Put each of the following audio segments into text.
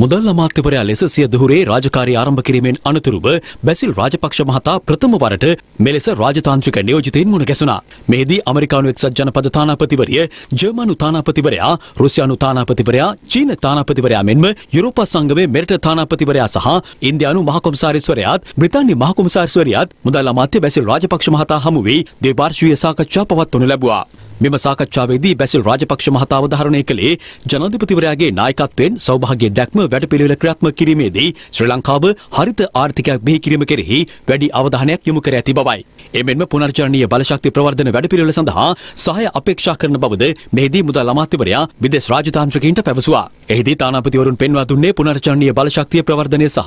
මුදල් අමාත්‍යවරයා ලෙස සිය දුහුරේ රාජකාරී ආරම්භ කිරීමෙන් අනතුරුව බැසිල් රාජපක්ෂ මහතා ප්‍රථම වරට මෙලෙස රාජතාන්ත්‍රික නියෝජිතයින් මුණ ගැසුණා. මෙහිදී අමෙරිකානු එක්සත් ජනපද තානාපතිවරිය, ජර්මනු තානාපතිවරයා, රුසියානු තානාපතිවරයා, චීන තානාපතිවරයා මෙන්ම යුරෝපා සංගමේ මෙරට තානාපතිවරයා සහ ඉන්දියානු මහ කොමසාරිස්වරයාත්, බ්‍රිතාන්‍ය මහ කොමසාරිස්වරයාත් මුදල් අමාත්‍ය බැසිල් රාජපක්ෂ මහතා හමු වී ද්විපාර්ශ්වීය සාකච්ඡා පවත්වනු ලැබුවා. මෙම සාකච්ඡාවේදී බැසිල් රාජපක්ෂ මහතාව ධාරණය කළේ ජනාධිපතිවරයාගේ නායකත්වයෙන් සෞභාග්‍ය දැක්ම වැඩපිළිවෙල ක්‍රියාත්මක කිරීමේදී ශ්‍රී ලංකාව හරිත ආර්ථිකයක් බිහි කිරීම කෙරෙහි වැඩි අවධානයක් යොමු කර ඇති බවයි. එමෙන්ම පුනර්ජනනීය බලශක්ති ප්‍රවර්ධන වැඩපිළිවෙල සඳහා සහාය අපේක්ෂා කරන බවද මෙහිදී මුදල් අමාත්‍යවරයා විදේශ රාජතාන්ත්‍රිකයින්ට පැවසුවා. එහිදී තානාපතිවරුන් පෙන්වා දුන්නේ පුනර්ජනනීය බලශක්තිය ප්‍රවර්ධනය සහ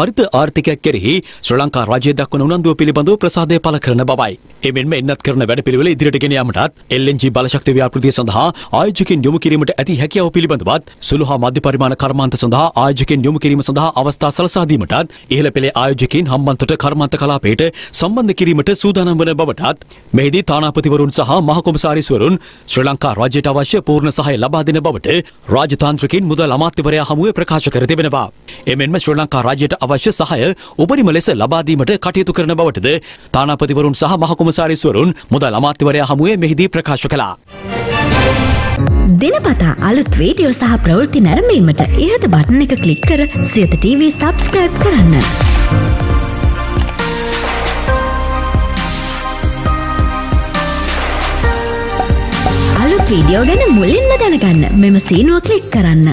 හරිත ආර්ථිකයක් කෙරෙහි ශ්‍රී ලංකා රාජ්‍ය දක්වන උනන්දුව පිළිබඳව ප්‍රසාදය පළ කරන බවයි. එමෙන්ම එන්නත් කරන වැඩපිළිවෙල ඉදිරියට ගෙන යාමටත් LNG බලශක්ති ව්‍යාපෘතිය සඳහා ආයෝජකයන් යොමු කිරීමට ඇති හැකියාව පිළිබඳවත් සුළු හා මධ්‍ය පරිමාණ කර්මාන්ත සඳහා ආයෝජකයන් යොමු කිරීම සඳහා අවස්ථා සලසා දීමටත් ඉහළ පෙළේ ආයෝජකයන් හම්බන්තොට කර්මාන්ත කලාපයට සම්බන්ධ කිරීමට සූදානම් වන බවටත් මෙහිදී තානාපතිවරුන් සහ මහ කොමසාරිස්වරුන් ශ්‍රී ලංකා රාජ්‍යයට අවශ්‍ය පූර්ණ සහාය ලබා දෙන බවට රාජතාන්ත්‍රිකයින් මුදල් අමාත්‍යවරයා හමුවේ ප්‍රකාශ කර තිබෙනවා. එමෙන්ම ශ්‍රී ලංකා රාජ්‍යයට අවශ්‍ය සහාය උපරිම ලෙස ලබා දීමට කටයුතු කරන බවටද තානාපතිවරුන් සහ මහ කොමසාරිස්වරුන් මුදල් අමාත්‍යවරයා හමුවේ මෙහිදී ප්‍රකාශ කළා. දිනපතා අලුත් වීඩියෝ සහ ප්‍රවෘත්ති නැරඹීමට ඉහත බටන් එක ක්ලික් කර සියත TV subscribe කරන්න. අලුත් වීඩියෝ ගැන මුලින්ම දැනගන්න මෙම සීනුව ක්ලික් කරන්න.